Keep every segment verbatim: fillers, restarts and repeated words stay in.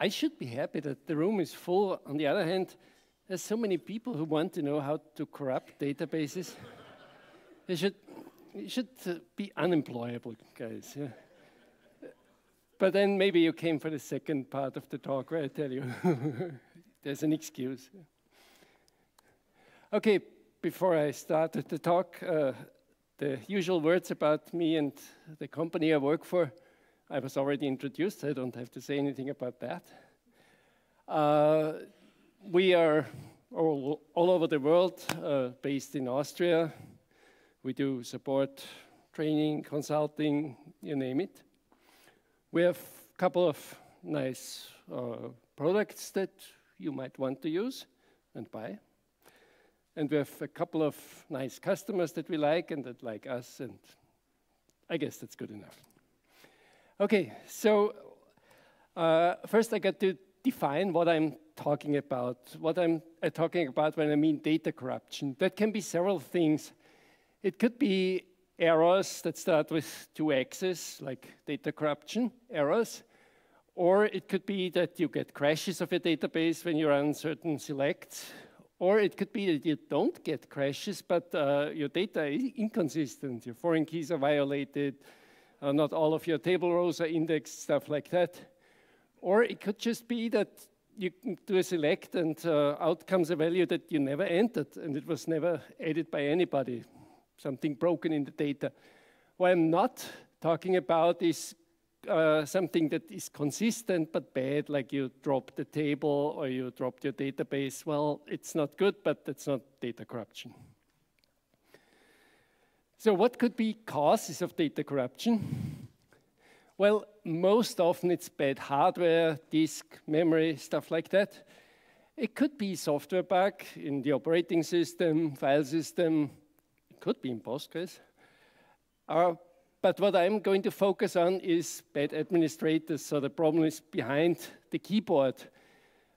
I should be happy that the room is full. On the other hand, there's so many people who want to know how to corrupt databases. They should, you should be unemployable, guys. Yeah. But then maybe you came for the second part of the talk, where I tell you there's an excuse. Okay, before I started the talk, uh, the usual words about me and the company I work for. I was already introduced, so I don't have to say anything about that. Uh, we are all, all over the world, uh, based in Austria. We do support, training, consulting, you name it. We have a couple of nice uh, products that you might want to use and buy. And we have a couple of nice customers that we like and that like us, and I guess that's good enough. Okay, so uh, first I got to define what I'm talking about. What I'm uh, talking about when I mean data corruption. That can be several things. It could be errors that start with two X's, like data corruption errors. Or it could be that you get crashes of your database when you run certain selects. Or it could be that you don't get crashes, but uh, your data is inconsistent. Your foreign keys are violated. Uh, not all of your table rows are indexed, stuff like that. Or it could just be that you do a select and uh, out comes a value that you never entered, and it was never added by anybody. Something broken in the data. What I'm not talking about is uh, something that is consistent but bad, like you dropped the table or you dropped your database. Well, it's not good, but that's not data corruption. So what could be causes of data corruption? Well, most often it's bad hardware, disk, memory, stuff like that. It could be software bug in the operating system, file system. It could be in Postgres. Uh, but what I'm going to focus on is bad administrators, so the problem is behind the keyboard.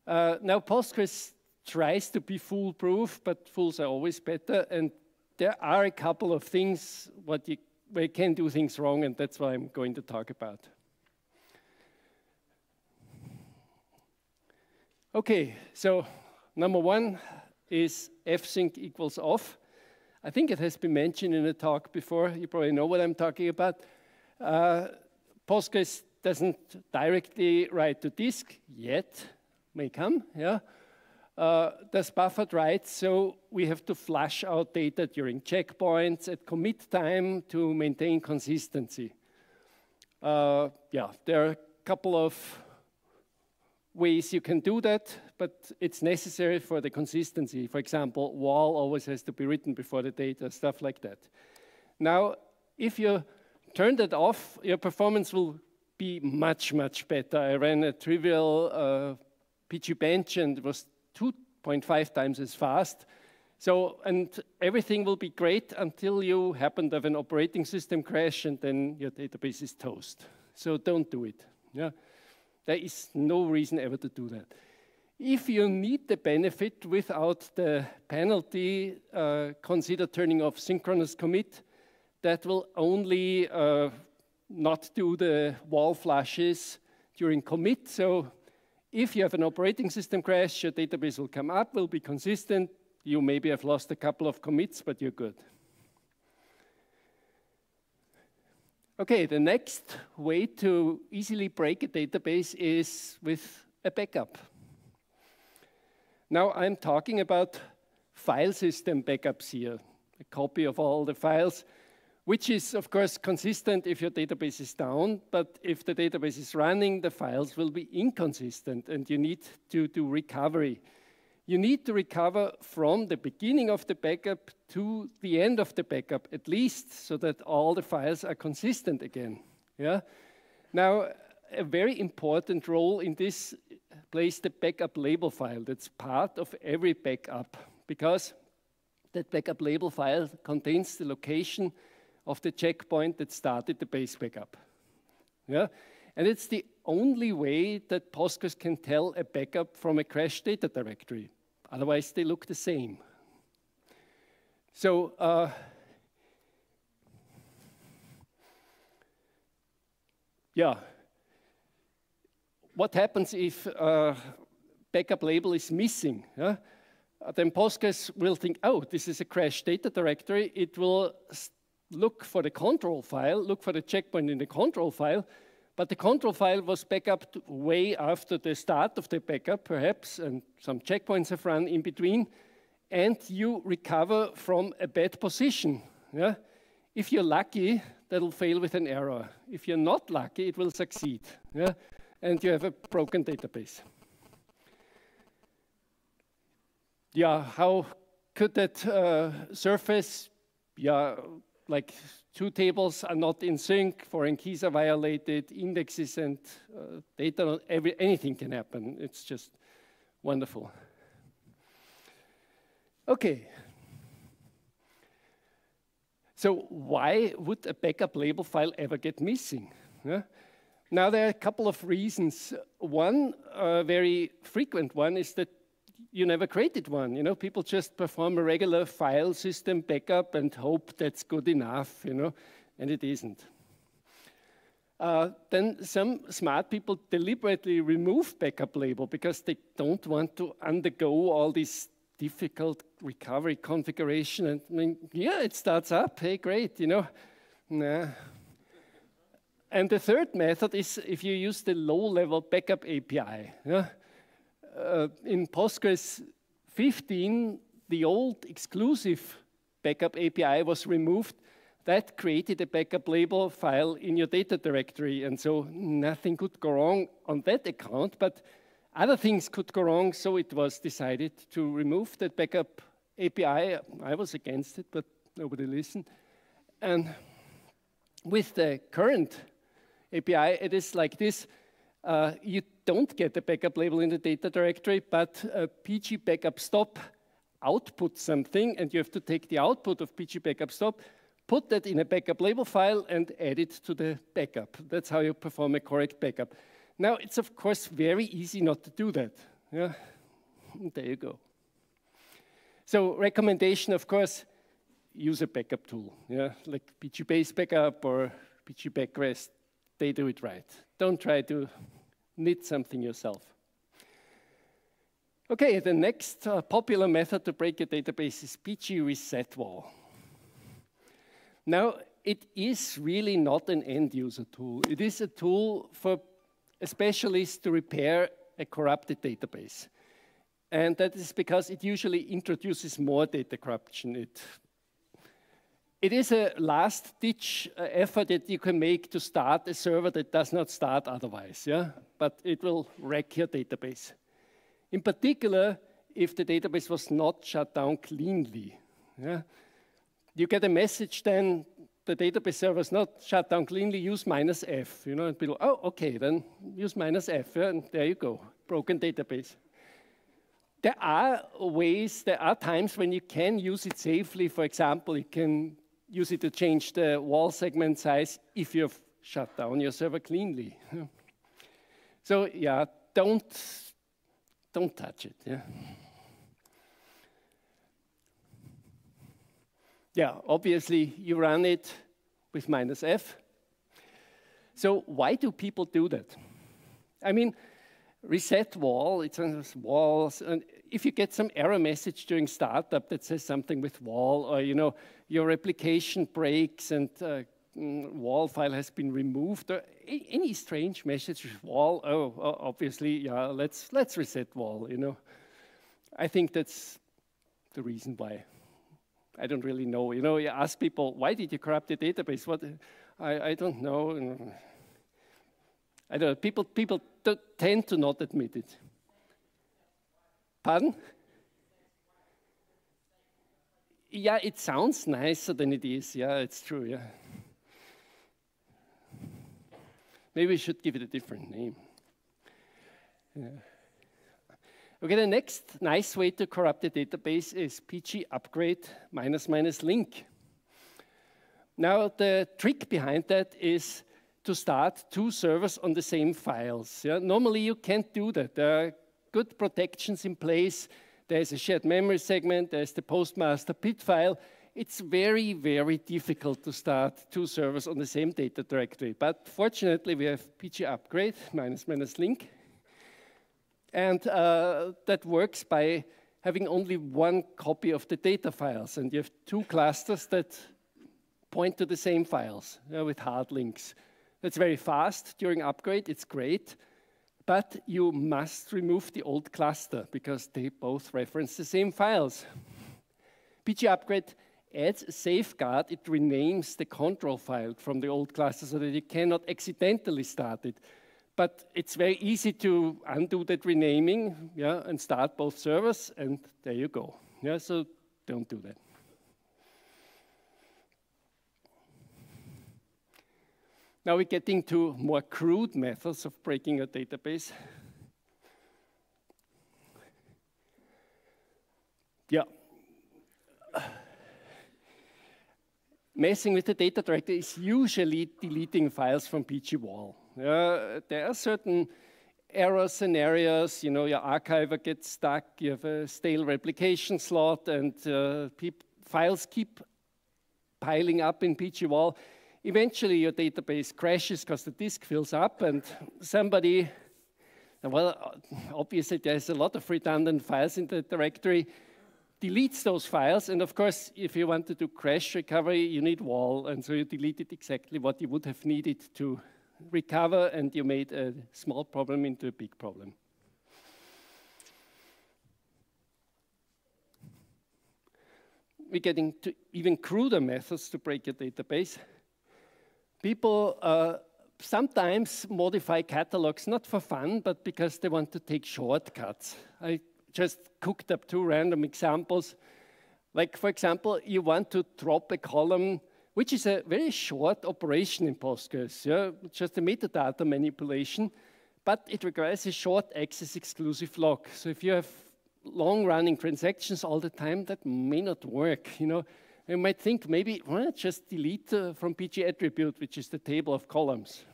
Uh, now, Postgres tries to be foolproof, but fools are always better, and there are a couple of things what you, where you can do things wrong, and that's what I'm going to talk about. Okay, so number one is fsync equals off. I think it has been mentioned in a talk before. You probably know what I'm talking about. Uh, Postgres doesn't directly write to disk yet. May come, yeah. Uh, that's buffered writes, so we have to flush out data during checkpoints at commit time to maintain consistency. Uh, yeah, there are a couple of ways you can do that, but it's necessary for the consistency. For example, W A L always has to be written before the data, stuff like that. Now, if you turn that off, your performance will be much, much better. I ran a trivial uh, pgbench and it was two point five times as fast. So, and everything will be great until you happen to have an operating system crash and then your database is toast. So don't do it. Yeah? There is no reason ever to do that. If you need the benefit without the penalty, uh, consider turning off synchronous commit. That will only uh, not do the wall flushes during commit. So if you have an operating system crash, your database will come up, will be consistent. You maybe have lost a couple of commits, but you're good. Okay, the next way to easily break a database is with a backup. Now I'm talking about file system backups here, a copy of all the files, which is, of course, consistent if your database is down, but if the database is running, the files will be inconsistent, and you need to do recovery. You need to recover from the beginning of the backup to the end of the backup, at least, so that all the files are consistent again. Yeah? Now, a very important role in this plays the backup label file. That's part of every backup, because that backup label file contains the location of the checkpoint that started the base backup. Yeah? And it's the only way that Postgres can tell a backup from a crash data directory. Otherwise, they look the same. So, uh, yeah. what happens if uh, backup label is missing? Yeah? Then Postgres will think, oh, this is a crashed data directory. It will look for the control file, look for the checkpoint in the control file, but the control file was backupped way after the start of the backup, perhaps, and some checkpoints have run in between, and you recover from a bad position. Yeah? If you're lucky, that'll fail with an error. If you're not lucky, it will succeed. Yeah? And you have a broken database. Yeah, how could that uh, surface? Yeah, like two tables are not in sync, foreign keys are violated, indexes and uh, data, every, anything can happen. It's just wonderful. Okay. So why would a backup label file ever get missing? Yeah? Now there are a couple of reasons. One uh, very frequent one is that you never created one. You know, people just perform a regular file system backup and hope that's good enough, you know, and it isn't. Uh, then some smart people deliberately remove backup label because they don't want to undergo all this difficult recovery configuration. And I mean, yeah, it starts up. Hey, great, you know. Nah. And the third method is if you use the low-level backup A P I. Yeah? Uh, in Postgres fifteen, the old exclusive backup A P I was removed. That created a backup label file in your data directory, and so nothing could go wrong on that account, but other things could go wrong, so it was decided to remove that backup A P I. I was against it, but nobody listened. And with the current A P I, it is like this. Uh, you don't get a backup label in the data directory, but a pg backup stop outputs something, and you have to take the output of pg backup stop, put that in a backup label file, and add it to the backup. That's how you perform a correct backup. Now, it's, of course, very easy not to do that. Yeah? There you go. So recommendation, of course, use a backup tool, yeah? Like pg_basebackup or pg_backrest. They do it right. Don't try to knit something yourself. Okay, the next uh, popular method to break your database is pg_resetwal. Now, it is really not an end-user tool. It is a tool for a specialist to repair a corrupted database. And that is because it usually introduces more data corruption. It It is a last-ditch effort that you can make to start a server that does not start otherwise, yeah? But it will wreck your database. In particular, if the database was not shut down cleanly. Yeah? You get a message then, the database server is not shut down cleanly, use minus F. You know, and people, oh, okay, then use minus F, yeah? And there you go, broken database. There are ways, there are times when you can use it safely. For example, you can use it to change the W A L segment size if you've shut down your server cleanly. So yeah, don't, don't touch it. Yeah. Yeah, obviously you run it with minus F. So why do people do that? I mean, reset wall, it's on walls, and if you get some error message during startup that says something with wall, or you know, your replication breaks and uh, wall file has been removed, or any strange message with wall, oh, obviously, yeah, let's let's reset wall, you know. I think that's the reason why. I don't really know, you know, you ask people, why did you corrupt the database? What, I, I don't know. I don't know, people, people tend to not admit it. Pardon? Yeah, it sounds nicer than it is. Yeah, it's true, yeah. Maybe we should give it a different name. Yeah. Okay, the next nice way to corrupt the database is pg_upgrade minus minus link. Now, the trick behind that is to start two servers on the same files. Yeah? Normally you can't do that. There are good protections in place. There's a shared memory segment, there's the postmaster pid file. It's very, very difficult to start two servers on the same data directory. But fortunately we have pg_upgrade minus minus link And uh, that works by having only one copy of the data files. And you have two clusters that point to the same files uh, with hard links. That's very fast during upgrade. It's great. But you must remove the old cluster because they both reference the same files. pg_upgrade adds a safeguard. It renames the control file from the old cluster so that you cannot accidentally start it. But it's very easy to undo that renaming, yeah, and start both servers, and there you go. Yeah, so don't do that. Now we're getting to more crude methods of breaking a database. Yeah. Messing with the data directory is usually deleting files from pg_wal. Uh, there are certain error scenarios, you know, your archiver gets stuck, you have a stale replication slot, and uh, files keep piling up in pg_wal. Eventually, your database crashes because the disk fills up, and somebody, well, obviously, there's a lot of redundant files in the directory, deletes those files, and of course, if you want to do crash recovery, you need wal, and so you deleted exactly what you would have needed to recover, and you made a small problem into a big problem. We're getting to even cruder methods to break a database. People uh, sometimes modify catalogs, not for fun, but because they want to take shortcuts. I just cooked up two random examples. Like, for example, you want to drop a column, which is a very short operation in Postgres, yeah? Just a metadata manipulation, but it requires a short access exclusive lock. So if you have long-running transactions all the time, that may not work. You know, you might think maybe, well, just delete uh, from pg_attribute, which is the table of columns.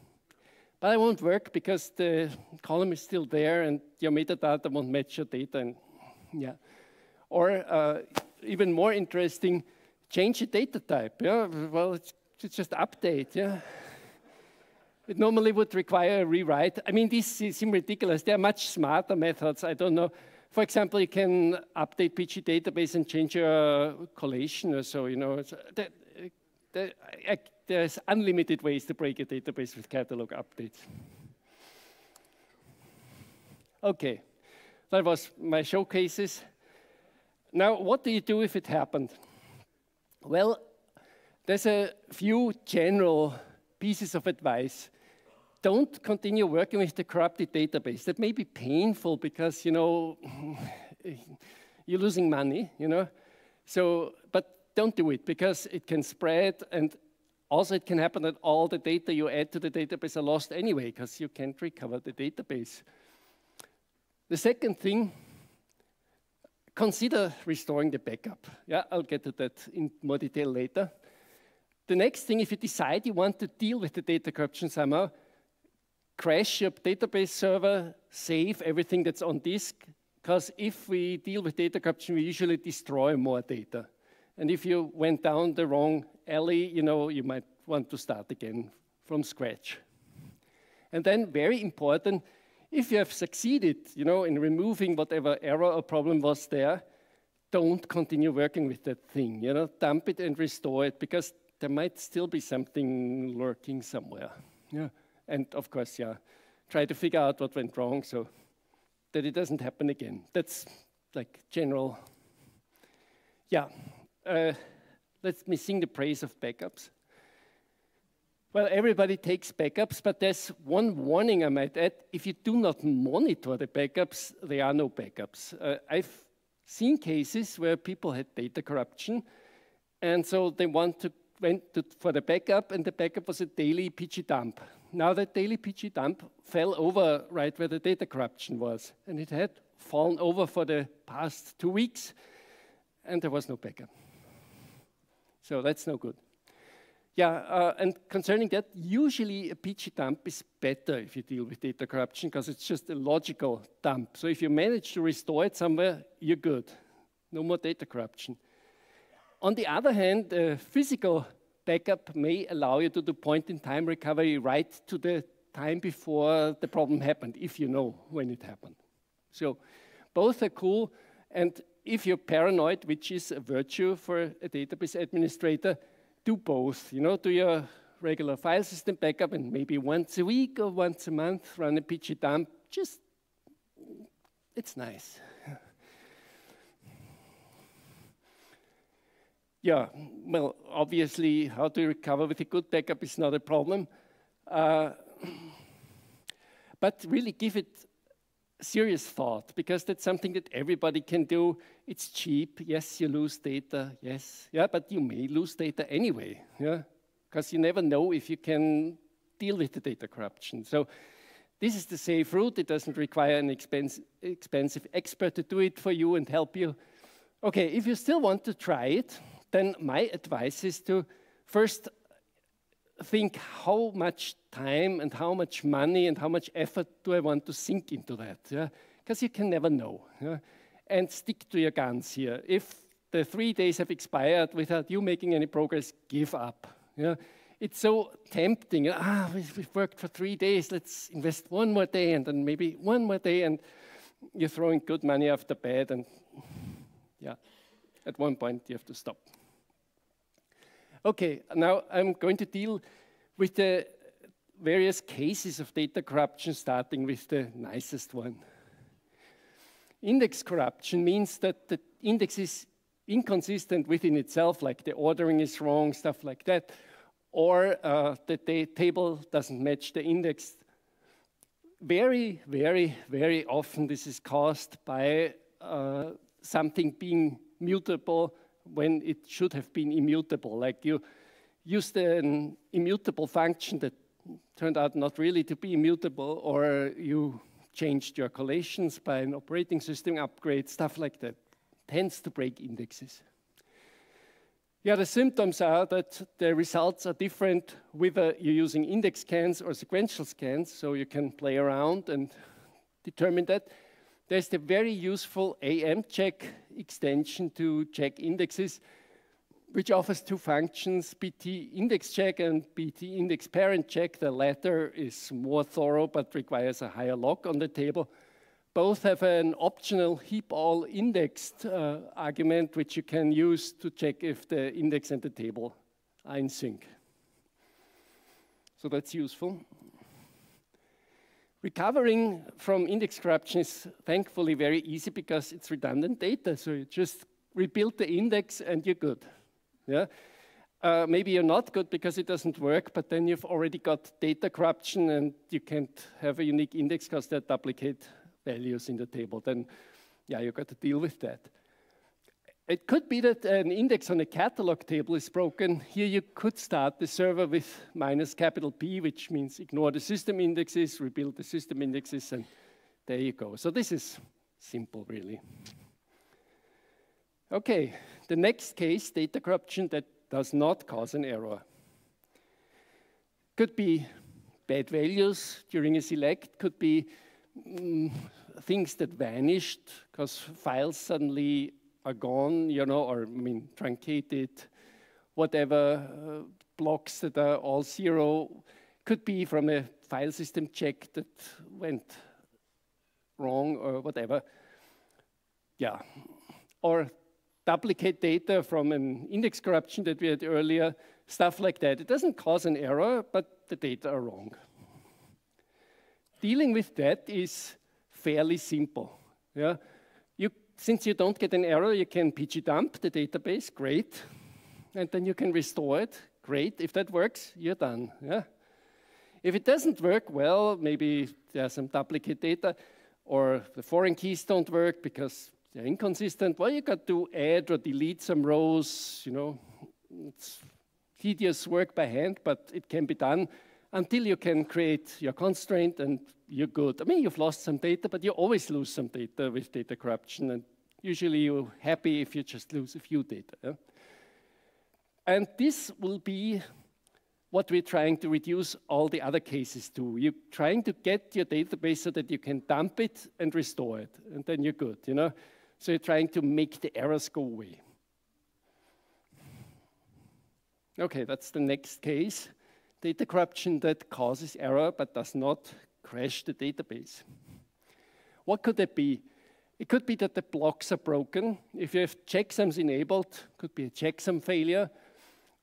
But it won't work because the column is still there, and your metadata won't match your data. And yeah, or uh, even more interesting. Change the data type, yeah? Well, it's, it's just update, yeah? It normally would require a rewrite. I mean, these seem ridiculous. There are much smarter methods, I don't know. For example, you can update P G database and change your collation or so, you know. So there, there, I, there's unlimited ways to break a database with catalog updates. Okay, that was my showcases. Now, what do you do if it happened? Well, there's a few general pieces of advice. Don't continue working with the corrupted database. That may be painful because, you know, you're losing money, you know. So, but don't do it because it can spread, and also it can happen that all the data you add to the database are lost anyway because you can't recover the database. The second thing, consider restoring the backup. Yeah, I'll get to that in more detail later. The next thing, if you decide you want to deal with the data corruption somehow, crash your database server, save everything that's on disk, because if we deal with data corruption, we usually destroy more data. And if you went down the wrong alley, you know, you might want to start again from scratch. And then, very important, if you have succeeded, you know, in removing whatever error or problem was there, don't continue working with that thing. You know, dump it and restore it because there might still be something lurking somewhere. Yeah, and of course, yeah, try to figure out what went wrong so that it doesn't happen again. That's like general. Yeah, uh, let me sing the praise of backups. Well, everybody takes backups, but there's one warning I might add. If you do not monitor the backups, there are no backups. Uh, I've seen cases where people had data corruption, and so they want to, went to, for the backup, and the backup was a daily pg_dump. Now that daily pg_dump fell over right where the data corruption was, and it had fallen over for the past two weeks, and there was no backup. So that's no good. Yeah, uh, and concerning that, usually a pg_dump is better if you deal with data corruption because it's just a logical dump. So if you manage to restore it somewhere, you're good. No more data corruption. On the other hand, a physical backup may allow you to do point-in-time recovery right to the time before the problem happened, if you know when it happened. So both are cool, and if you're paranoid, which is a virtue for a database administrator, do both. You know, do your regular file system backup, and maybe once a week or once a month run a pg_dump. Just, it's nice. Yeah, well, obviously, how to recover with a good backup is not a problem. Uh, but really give it serious thought, because that's something that everybody can do. It's cheap. Yes, you lose data. Yes. Yeah, but you may lose data anyway. Yeah, because you never know if you can deal with the data corruption. So this is the safe route. It doesn't require an expense, expensive expert to do it for you and help you. Okay, if you still want to try it, then my advice is to first think how much time and how much money and how much effort do I want to sink into that, yeah? Because you can never know, yeah? And stick to your guns here. If the three days have expired without you making any progress, give up, yeah? It's so tempting. Ah, we've worked for three days, let's invest one more day and then maybe one more day, and you're throwing good money after bad, and yeah, at one point you have to stop. Okay, now I'm going to deal with the various cases of data corruption, starting with the nicest one. Index corruption means that the index is inconsistent within itself, like the ordering is wrong, stuff like that, or uh, that the table doesn't match the index. Very, very, very often this is caused by uh, something being mutable when it should have been immutable. Like you used an immutable function that turned out not really to be immutable, or you changed your collations by an operating system upgrade, stuff like that. Tends to break indexes. Yeah, the symptoms are that the results are different whether you're using index scans or sequential scans, so you can play around and determine that. There's the very useful amcheck extension to check indexes, which offers two functions, B T index check and B T index parent check. The latter is more thorough but requires a higher lock on the table. Both have an optional heap all indexed uh, argument, which you can use to check if the index and the table are in sync. So that's useful. Recovering from index corruption is thankfully very easy because it's redundant data. So you just rebuild the index and you're good. Yeah? Uh, maybe you're not good because it doesn't work, but then you've already got data corruption and you can't have a unique index because they duplicate values in the table. Then, yeah, you've got to deal with that. It could be that an index on a catalog table is broken. Here you could start the server with minus capital P, which means ignore the system indexes, rebuild the system indexes, and there you go. So this is simple, really. Okay, the next case, data corruption that does not cause an error. Could be bad values during a select, could be mm, things that vanished because files suddenly are gone, you know, or I mean, truncated, whatever, uh, blocks that are all zero. Could be from a file system check that went wrong or whatever. Yeah. Or duplicate data from an index corruption that we had earlier, stuff like that. It doesn't cause an error, but the data are wrong. Dealing with that is fairly simple. Yeah. Since you don't get an error, you can pg_dump the database, great. And then you can restore it, great. If that works, you're done. Yeah? If it doesn't work, well, maybe there's some duplicate data, or the foreign keys don't work because they're inconsistent. Well, you got to add or delete some rows. You know, it's tedious work by hand, but it can be done until you can create your constraint and you're good. I mean, you've lost some data, but you always lose some data with data corruption, and usually you're happy if you just lose a few data. Yeah? And this will be what we're trying to reduce all the other cases to. You're trying to get your database so that you can dump it and restore it, and then you're good, you know? So you're trying to make the errors go away. Okay, that's the next case. Data corruption that causes error but does not crash the database. What could that be? It could be that the blocks are broken. If you have checksums enabled, it could be a checksum failure.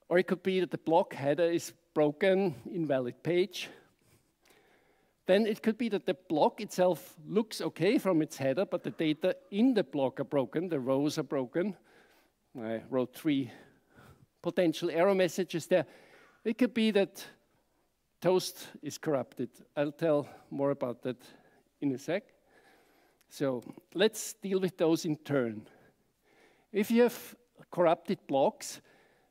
Or it could be that the block header is broken, invalid page. Then it could be that the block itself looks okay from its header, but the data in the block are broken, the rows are broken. I wrote three potential error messages there. It could be that Toast is corrupted. I'll tell more about that in a sec. So let's deal with those in turn. If you have corrupted blocks,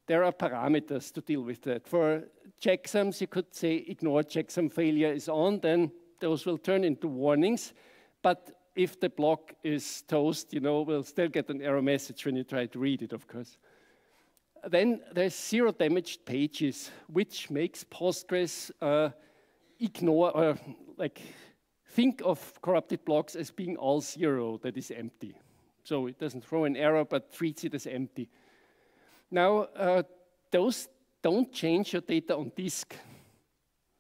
there are parameters to deal with that. For checksums, you could say ignore checksum failure is on, then those will turn into warnings. But if the block is toast, you know, we'll still get an error message when you try to read it, of course. Then there's zero damaged pages, which makes Postgres uh, ignore or like think of corrupted blocks as being all zero, that is empty. So it doesn't throw an error, but treats it as empty. Now, uh, those don't change your data on disk.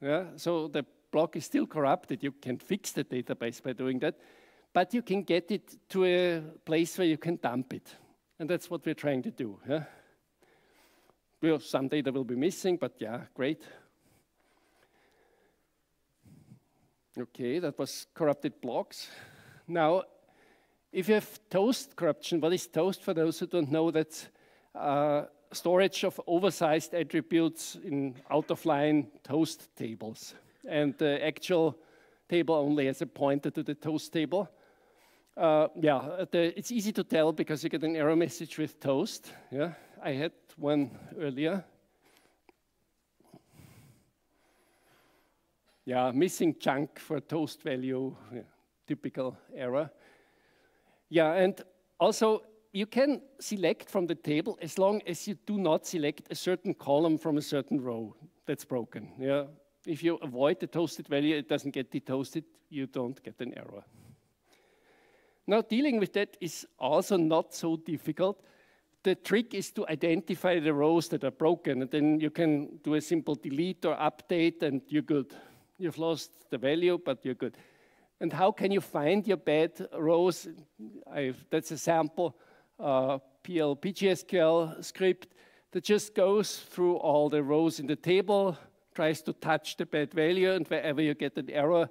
Yeah? So the block is still corrupted. You can fix the database by doing that, but you can get it to a place where you can dump it. And that's what we're trying to do. Yeah? Well, some data will be missing, but yeah, great. Okay, that was corrupted blocks. Now, if you have toast corruption, what is toast? For those who don't know, that's Uh, storage of oversized attributes in out-of-line toast tables. And the actual table only has a pointer to the toast table. Uh, yeah, the, it's easy to tell because you get an error message with toast. Yeah, I had one earlier. Yeah, missing chunk for toast value, yeah, typical error. Yeah, and also, you can select from the table as long as you do not select a certain column from a certain row. That's broken. Yeah. If you avoid the toasted value, it doesn't get detoasted. You don't get an error. Now, dealing with that is also not so difficult. The trick is to identify the rows that are broken, and then you can do a simple delete or update, and you're good. You've lost the value, but you're good. And how can you find your bad rows? I've, that's a sample. Uh, P L P G S Q L script that just goes through all the rows in the table, tries to touch the bad value, and wherever you get an error,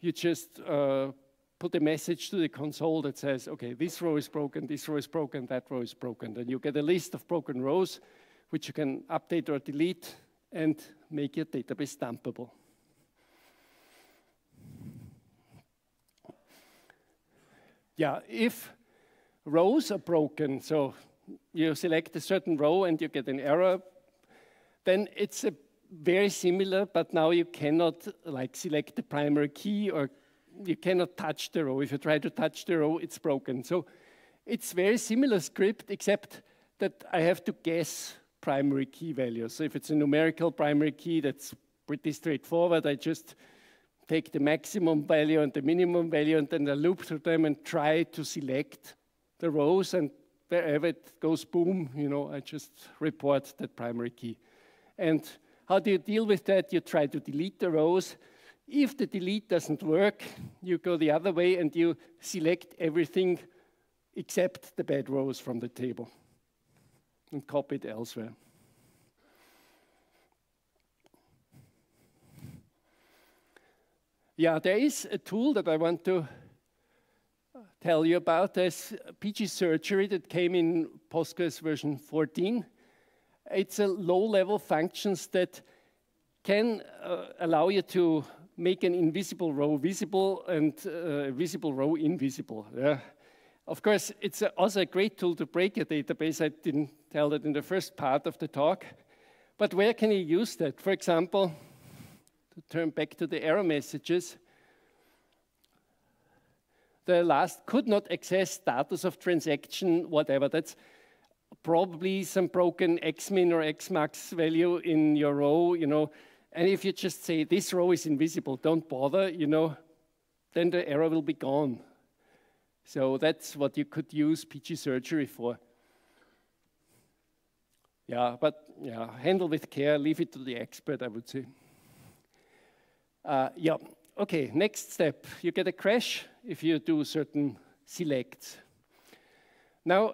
you just uh, put a message to the console that says, okay, this row is broken, this row is broken, that row is broken. And you get a list of broken rows, which you can update or delete and make your database dumpable. Yeah, if rows are broken, so you select a certain row and you get an error, then it's a very similar, but now you cannot like select the primary key or you cannot touch the row. If you try to touch the row, it's broken. So it's very similar script, except that I have to guess primary key values. So if it's a numerical primary key, that's pretty straightforward. I just take the maximum value and the minimum value, and then I loop through them and try to select the rows, and wherever it goes boom, you know, I just report that primary key. And how do you deal with that? You try to delete the rows. If the delete doesn't work, you go the other way and you select everything except the bad rows from the table and copy it elsewhere. Yeah, there is a tool that I want to tell you about. This pg_surgery that came in Postgres version fourteen. It's a low-level functions that can uh, allow you to make an invisible row visible and uh, a visible row invisible. Yeah. Of course, it's also a great tool to break a database. I didn't tell that in the first part of the talk. But where can you use that? For example, to turn back to the error messages, the last could not access status of transaction, whatever. That's probably some broken Xmin or Xmax value in your row, you know. And if you just say, this row is invisible, don't bother, you know, then the error will be gone. So that's what you could use pg_surgery for. Yeah, but yeah, handle with care, leave it to the expert, I would say. Uh, yeah. OK, next step. You get a crash if you do certain selects. Now,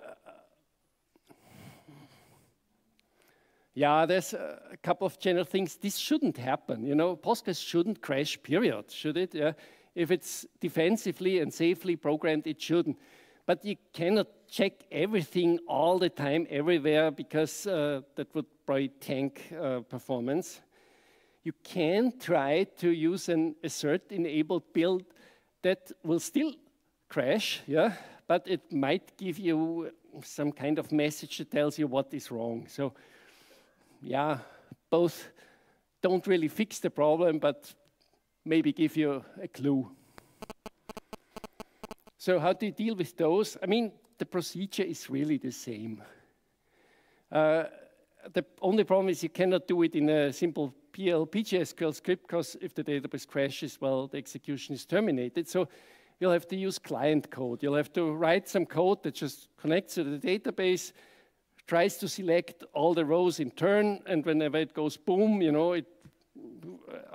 yeah, there's a couple of general things. This shouldn't happen. You know, Postgres shouldn't crash, period, should it? Yeah. If it's defensively and safely programmed, it shouldn't. But you cannot check everything all the time, everywhere, because uh, that would probably tank uh, performance. You can try to use an assert-enabled build that will still crash, yeah, but it might give you some kind of message that tells you what is wrong. So, yeah, both don't really fix the problem, but maybe give you a clue. So how do you deal with those? I mean, the procedure is really the same. Uh, the only problem is you cannot do it in a simple P L P g S Q L script, because if the database crashes, well, the execution is terminated. So you'll have to use client code. You'll have to write some code that just connects to the database, tries to select all the rows in turn, and whenever it goes boom, you know, it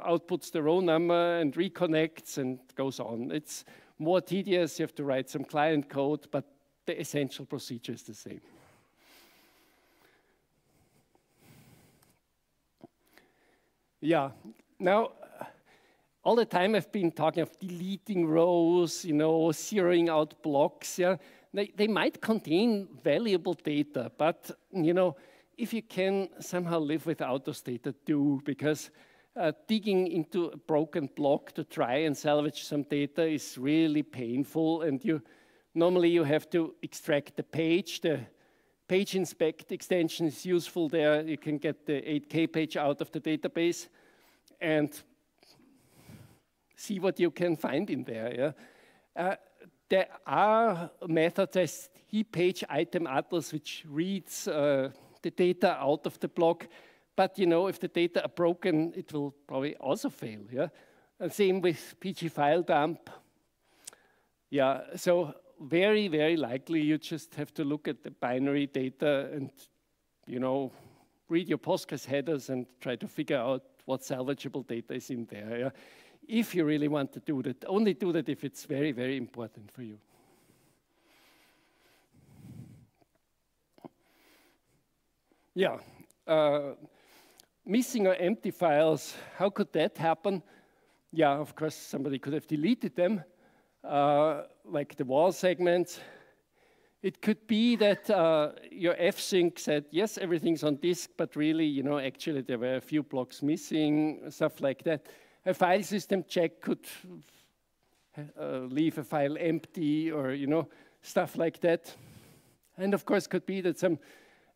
outputs the row number and reconnects and goes on. It's more tedious, you have to write some client code, but the essential procedure is the same. Yeah, now, all the time I've been talking of deleting rows, you know, zeroing out blocks, yeah. They, they might contain valuable data, but, you know, if you can somehow live without those data, do, because uh, digging into a broken block to try and salvage some data is really painful, and you normally you have to extract the page. The PageInspect extension is useful there. You can get the eight K page out of the database and see what you can find in there. Yeah? Uh, There are methods as heap page item atlas, which reads uh, the data out of the block. But you know, if the data are broken, it will probably also fail. Yeah, and same with P G file dump. Yeah, so very, very likely you just have to look at the binary data and, you know, read your Postgres headers and try to figure out what salvageable data is in there. Yeah? If you really want to do that, only do that if it's very, very important for you. Yeah, uh, missing or empty files, how could that happen? Yeah, of course, somebody could have deleted them, uh, like the wall segments. It could be that uh, your fsync said, yes, everything's on disk, but really, you know, actually there were a few blocks missing, stuff like that. A file system check could uh, leave a file empty, or, you know, stuff like that. And of course, could be that some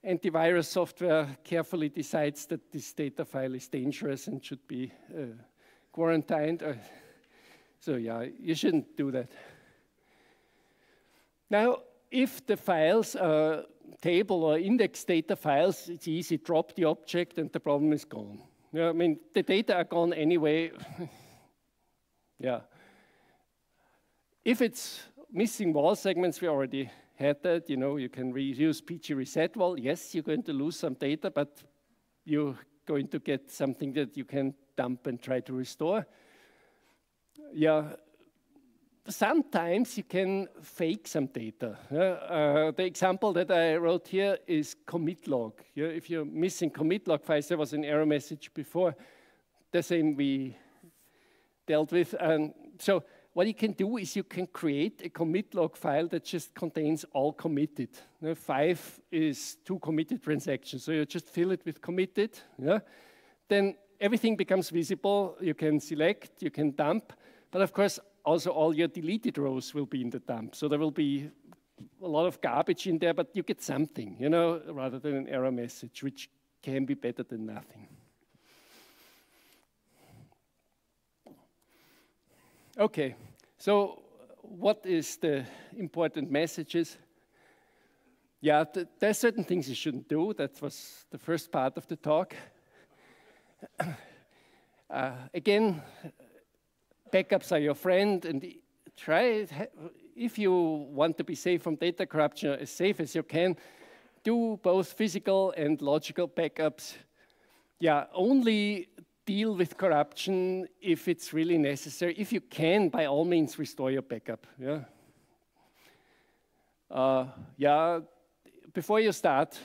antivirus software carefully decides that this data file is dangerous and should be uh, quarantined. Or so yeah, you shouldn't do that. Now, if the files are table or index data files, it's easy. Drop the object and the problem is gone. Yeah, I mean, the data are gone anyway. Yeah. If it's missing wall segments, we already had that. You know, you can reuse P G reset wal. Yes, you're going to lose some data, but you're going to get something that you can dump and try to restore. Yeah. Sometimes you can fake some data. Uh, uh, the example that I wrote here is commit log. Yeah, if you're missing commit log files, there was an error message before, the same we dealt with. And so what you can do is you can create a commit log file that just contains all committed. Now, five is two committed transactions, so you just fill it with committed. Yeah? Then everything becomes visible. You can select, you can dump, but of course, also, all your deleted rows will be in the dump. So there will be a lot of garbage in there, but you get something, you know, rather than an error message, which can be better than nothing. OK, so what is the important messages? Yeah, th there are certain things you shouldn't do. That was the first part of the talk. uh, again, backups are your friend, and try it. If you want to be safe from data corruption, as safe as you can, do both physical and logical backups. Yeah, only deal with corruption if it's really necessary. If you can, by all means, restore your backup. Yeah. Uh, yeah. Before you start,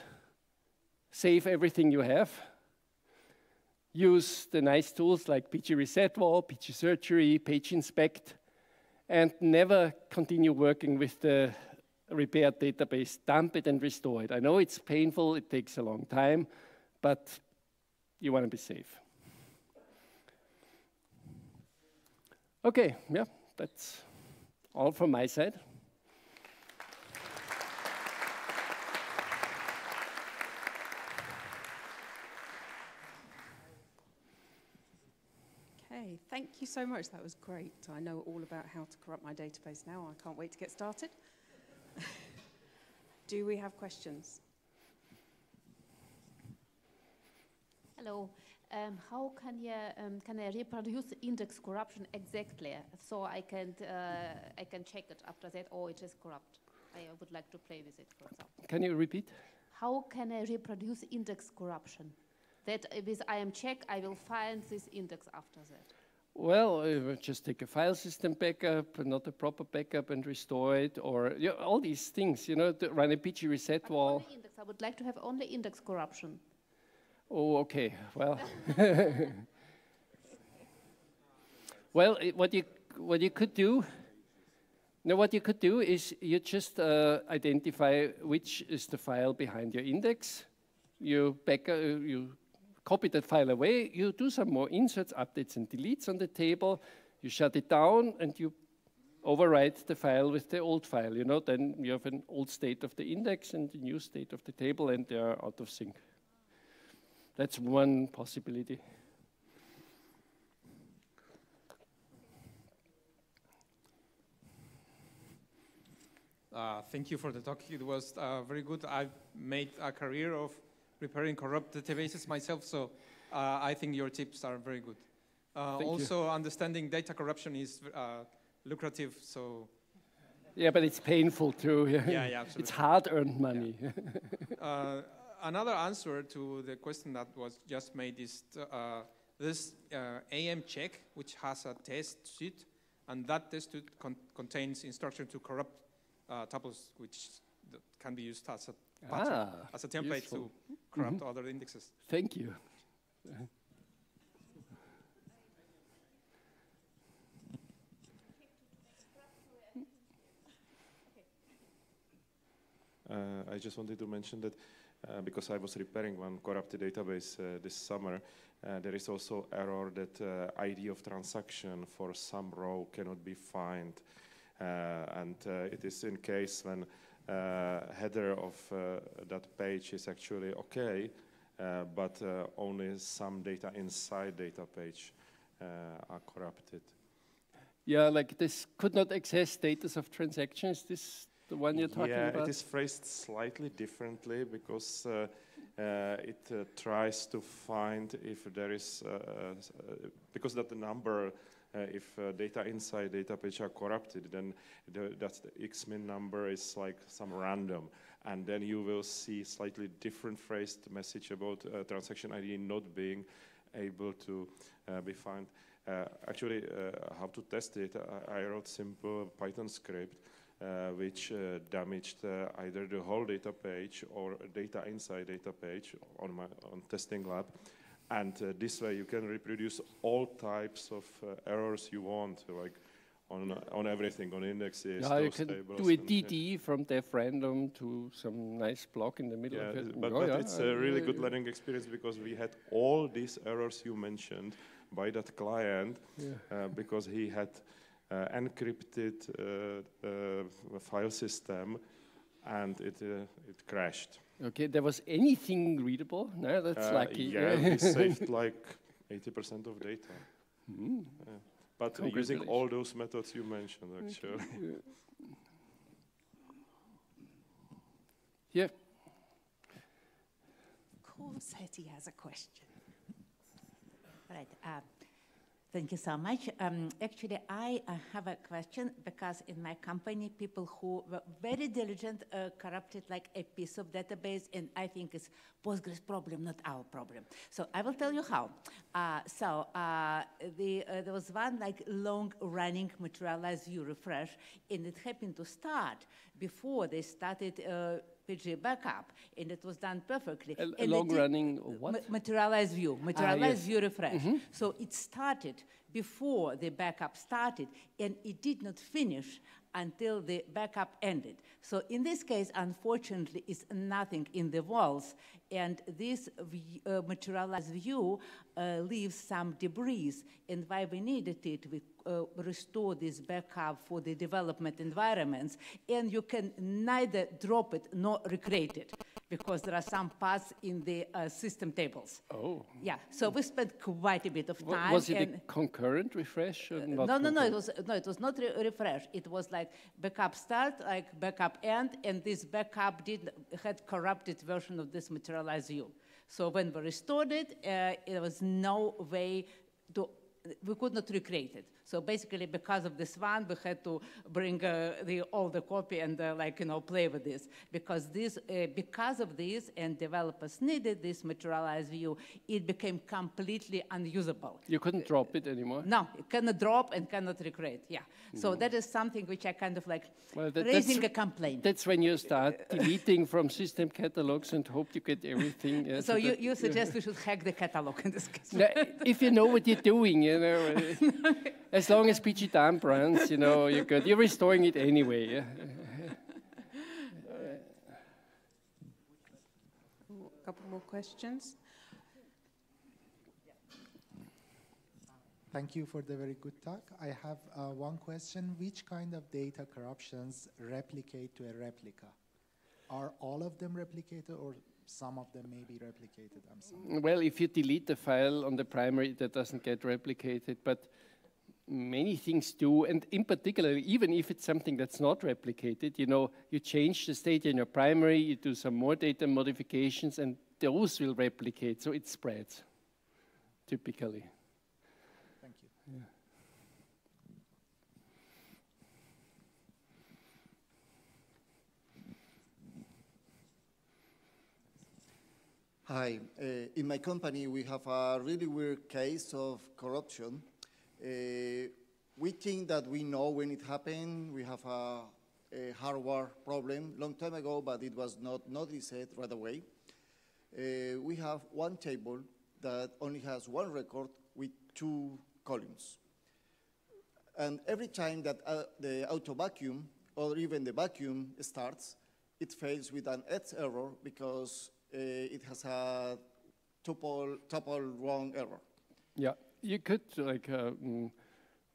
save everything you have. Use the nice tools like pg_resetwal, pg_surgery, PageInspect, and never continue working with the repaired database. Dump it and restore it. I know it's painful, it takes a long time, but you want to be safe. Okay, yeah, that's all from my side. Okay, thank you so much. That was great. I know all about how to corrupt my database now. I can't wait to get started. Do we have questions? Hello. Um, how can I um, can I reproduce index corruption exactly so I can uh, I can check it after that? Oh, it is corrupt. I would like to play with it, for example. Can you repeat? How can I reproduce index corruption? That with amcheck I will find this index after that. Well, uh, just take a file system backup, not a proper backup, and restore it, or you know, all these things. You know, to run a pg_resetwal. I would like to have only index corruption. Oh, okay. Well, well, it, what you what you could do, no, what you could do is you just uh, identify which is the file behind your index. You back, uh, you copy that file away. You do some more inserts, updates, and deletes on the table. You shut it down and you overwrite the file with the old file. You know, then you have an old state of the index and a new state of the table, and they are out of sync. That's one possibility. Uh, thank you for the talk. It was uh, very good. I've made a career of repairing corrupt databases myself, so uh, I think your tips are very good. Uh, also, you. Understanding data corruption is uh, lucrative, so... Yeah, but it's painful too. Yeah, yeah, yeah, absolutely. It's hard-earned money. Yeah. uh, Another answer to the question that was just made is uh, this uh, amcheck, which has a test suite, and that test suite con contains instruction to corrupt uh, tuples, which can be used as a pattern, ah, as a template useful. To corrupt mm-hmm. other indexes. Thank you. uh, I just wanted to mention that. Uh, because I was repairing one corrupted database uh, this summer, uh, there is also error that uh, I D of transaction for some row cannot be found, uh, and uh, it is in case when uh, header of uh, that page is actually okay, uh, but uh, only some data inside data page uh, are corrupted. Yeah, like this could not access status of transactions. This. The one you're talking yeah, about? It is phrased slightly differently because uh, uh, it uh, tries to find if there is, uh, uh, because that the number, uh, if uh, data inside data page are corrupted, then the, that's the Xmin number is like some random. And then you will see slightly different phrased message about uh, transaction I D not being able to uh, be found. Uh, actually, uh, how to test it, I, I wrote simple Python script. Uh, which uh, damaged uh, either the whole data page or data inside data page on my on testing lab, and uh, this way you can reproduce all types of uh, errors you want, like on uh, on everything, on indexes. Yeah, you can do a D D yeah. from def random to some nice block in the middle. Yeah, of it. but, oh, but yeah. it's a really good learning experience because we had all these errors you mentioned by that client yeah. uh, because he had. Uh, encrypted uh, uh, file system, and it uh, it crashed. Okay, there was anything readable? No, that's uh, lucky. Yeah, we saved like eighty percent of data. Mm. Yeah. But uh, using all those methods you mentioned, actually. Okay. Yeah. Of course, Hetty has a question. All right. Uh, Thank you so much. Um, actually, I uh, have a question because in my company, people who were very diligent uh, corrupted like a piece of database, and I think it's Postgres problem, not our problem. So I will tell you how. Uh, so uh, the, uh, there was one like long-running materialize view refresh, and it happened to start before they started uh, P G backup, and it was done perfectly. A, a long-running what? Materialized view, materialized ah, yes. view refresh. Mm-hmm. So it started before the backup started, and it did not finish until the backup ended. So in this case, unfortunately, is nothing in the walls, and this uh, materialized view uh, leaves some debris, and why we needed it, we uh, restore this backup for the development environments, and you can neither drop it nor recreate it, because there are some parts in the uh, system tables. Oh. Yeah, so we spent quite a bit of time. Was it a concurrent refresh? Or uh, not no, no, no, it was, no, it was not re refresh. It was like backup start, like backup end, and this backup did, had corrupted version of this materialized view. So when we restored it, uh, there was no way to, we could not recreate it. So basically, because of this one, we had to bring uh, the, all the copy and uh, like, you know, play with this. Because this, uh, because of this, and developers needed this materialized view, it became completely unusable. You couldn't drop it anymore? No, it cannot drop and cannot recreate, yeah. Mm. So that is something which I kind of like well, that, raising a complaint. That's when you start deleting from system catalogs and hope you get everything. Uh, so you, you suggest we should hack the catalog in this case? No, if you know what you're doing, you know. As long as pg_dump runs, you know, you're good. You're restoring it anyway. Yeah? A couple more questions. Thank you for the very good talk. I have uh, one question. Which kind of data corruptions replicate to a replica? Are all of them replicated, or some of them may be replicated? I'm sorry. Well, if you delete the file on the primary, that doesn't get replicated, but many things do, and in particular, even if it's something that's not replicated, you know, you change the state in your primary, you do some more data modifications, and those will replicate, so it spreads, typically. Thank you. Yeah. Hi. Uh, in my company, we have a really weird case of corruption. Uh, we think that we know when it happened. We have a, a hardware problem long time ago, but it was not noticed right away. Uh, we have one table that only has one record with two columns. And every time that uh, the auto vacuum or even the vacuum starts, it fails with an edge error because uh, it has a tuple, tuple wrong error. Yeah. You could like uh, mm,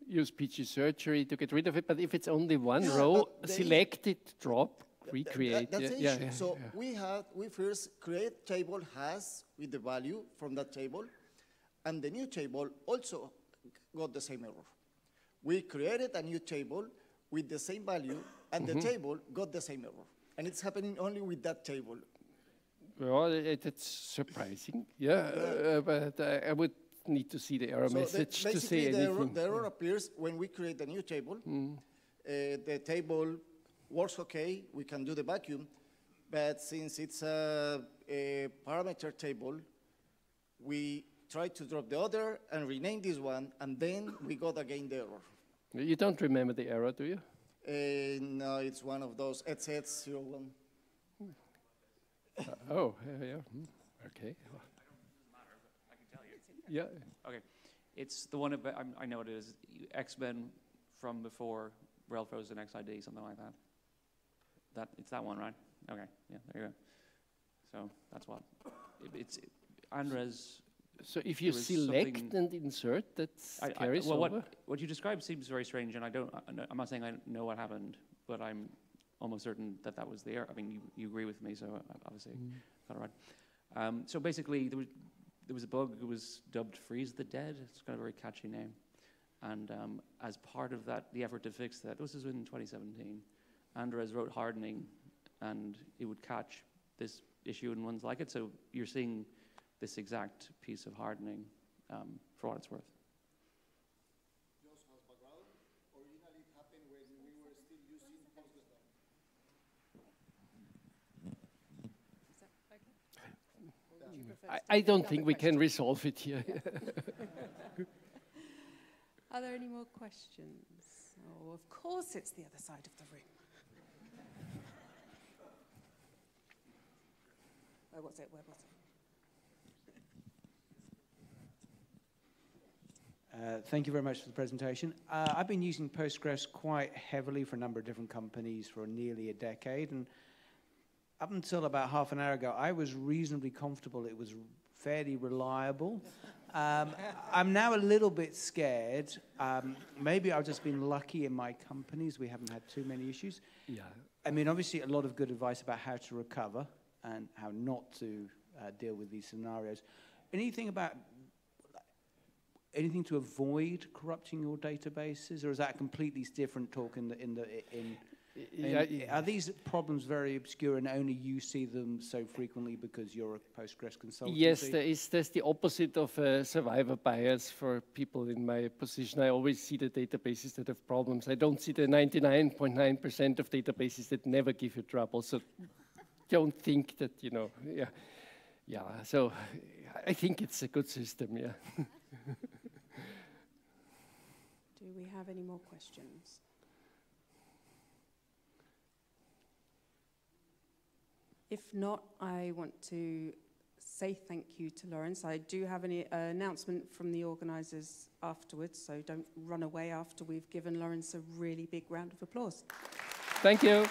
use pg_surgery to get rid of it, but if it's only one yeah, row, select it, drop, recreate. Th that's yeah, the issue. Yeah, yeah, so yeah. we had we first create table has with the value from that table, and the new table also got the same error. We created a new table with the same value, and mm-hmm. the table got the same error, and it's happening only with that table. Well, it, it's surprising. Yeah, uh, but uh, I would need to see the error so message the, to say the anything. Error, the error yeah. appears when we create a new table. Mm. Uh, the table works okay, we can do the vacuum, but since it's a, a parameter table, we try to drop the other and rename this one, and then we got again the error. You don't remember the error, do you? Uh, no, it's one of those X X zero one. Mm. uh, oh, uh, yeah, mm. okay. Yeah. Okay, it's the one about, I'm, I know it is Xmin from before Relfro's and X I D, something like that. That it's that one, right? Okay, yeah, there you go. So that's what it, it's it, Andres. So if you select and insert, that's I, carries I, well, over. What, what you described seems very strange, and I don't. I, I'm not saying I know what happened, but I'm almost certain that that was the error. I mean, you, you agree with me, so obviously mm. got it right. Um, so basically, there was. There was a bug that was dubbed Freeze the Dead. It's got a very catchy name. And um, as part of that, the effort to fix that, this was in twenty seventeen, Andres wrote hardening, and it would catch this issue and ones like it. So you're seeing this exact piece of hardening um, for what it's worth. I, I don't think we questions. can resolve it here. Yeah. Are there any more questions? Oh, of course it's the other side of the room. Where was it? Where was it? Uh, thank you very much for the presentation. Uh, I've been using Postgres quite heavily for a number of different companies for nearly a decade, and up until about half an hour ago, I was reasonably comfortable it was fairly reliable. Um, I'm now a little bit scared. Um, maybe I've just been lucky in my companies. We haven't had too many issues. Yeah. I mean, obviously, a lot of good advice about how to recover and how not to uh, deal with these scenarios. Anything about... Anything to avoid corrupting your databases, or is that a completely different talk? In the in the in, in, in are these problems very obscure and only you see them so frequently because you're a Postgres consultant? Yes, there is. There's the opposite of uh, survivor bias for people in my position. I always see the databases that have problems. I don't see the ninety-nine point nine percent of databases that never give you trouble. So don't think that you know. Yeah, yeah. So I think it's a good system. Yeah. Do we have any more questions? If not, I want to say thank you to Laurenz. I do have an uh, announcement from the organisers afterwards, so don't run away after we've given Laurenz a really big round of applause. Thank you.